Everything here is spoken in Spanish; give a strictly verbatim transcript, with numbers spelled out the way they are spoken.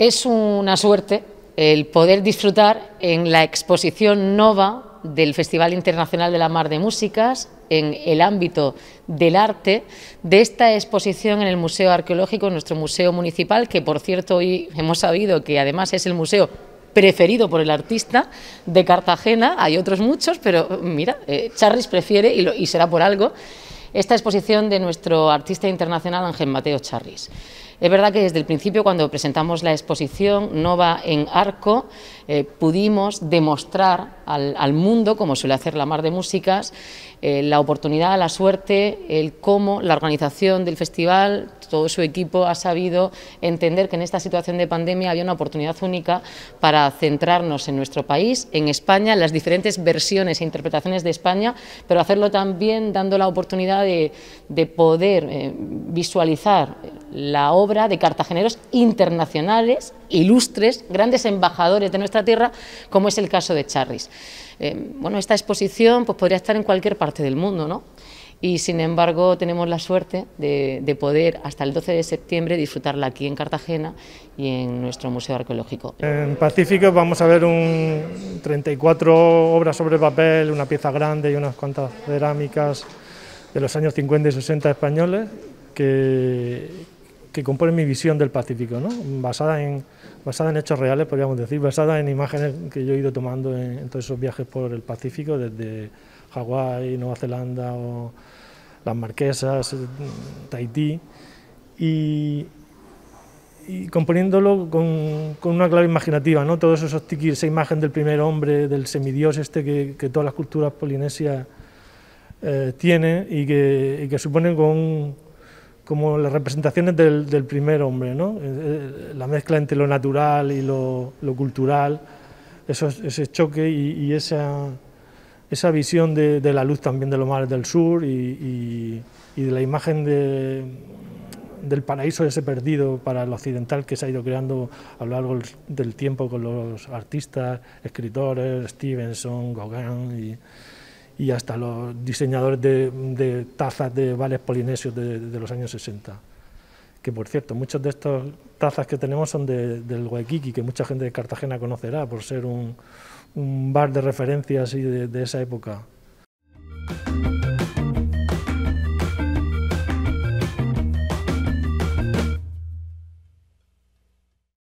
Es una suerte el poder disfrutar en la exposición nova del Festival Internacional de la Mar de Músicas, en el ámbito del arte, de esta exposición en el Museo Arqueológico, en nuestro Museo Municipal, que por cierto hoy hemos sabido que además es el museo preferido por el artista de Cartagena. Hay otros muchos, pero mira, eh, Charris prefiere, y, lo, y será por algo, esta exposición de nuestro artista internacional Ángel Mateo Charris. Es verdad que desde el principio, cuando presentamos la exposición nova en Arco, eh, pudimos demostrar al, al mundo, como suele hacer la Mar de Músicas, eh, la oportunidad, la suerte, el cómo la organización del festival, todo su equipo ha sabido entender que en esta situación de pandemia había una oportunidad única para centrarnos en nuestro país, en España, en las diferentes versiones e interpretaciones de España, pero hacerlo también dando la oportunidad de, de poder eh, visualizar la obra de cartageneros internacionales, ilustres, grandes embajadores de nuestra tierra, como es el caso de Charris. Eh, bueno, esta exposición pues, podría estar en cualquier parte del mundo, ¿no? Y sin embargo tenemos la suerte de, de poder hasta el doce de septiembre disfrutarla aquí en Cartagena y en nuestro Museo Arqueológico. En Pacífico vamos a ver un treinta y cuatro obras sobre papel, una pieza grande y unas cuantas cerámicas de los años cincuenta y sesenta españoles que... que compone mi visión del Pacífico, ¿no? basada, en, basada en hechos reales, podríamos decir, basada en imágenes que yo he ido tomando en, en todos esos viajes por el Pacífico, desde Hawái, Nueva Zelanda, o las Marquesas, Tahití, y, y componiéndolo con, con una clave imaginativa, ¿no? Todos esos tiquis, esa imagen del primer hombre, del semidios este que, que todas las culturas polinesias eh, tienen y que, y que suponen con un, como las representaciones del, del primer hombre, ¿no? La mezcla entre lo natural y lo, lo cultural, esos, ese choque y, y esa, esa visión de, de la luz también de los mares del sur y, y, y de la imagen de, del paraíso ese perdido para el occidental que se ha ido creando a lo largo del tiempo con los artistas, escritores, Stevenson, Gauguin y... y hasta los diseñadores de, de tazas de vales polinesios de, de los años sesenta. Que por cierto, muchas de estas tazas que tenemos son de, del Waikiki, que mucha gente de Cartagena conocerá por ser un, un bar de referencias y de, de esa época.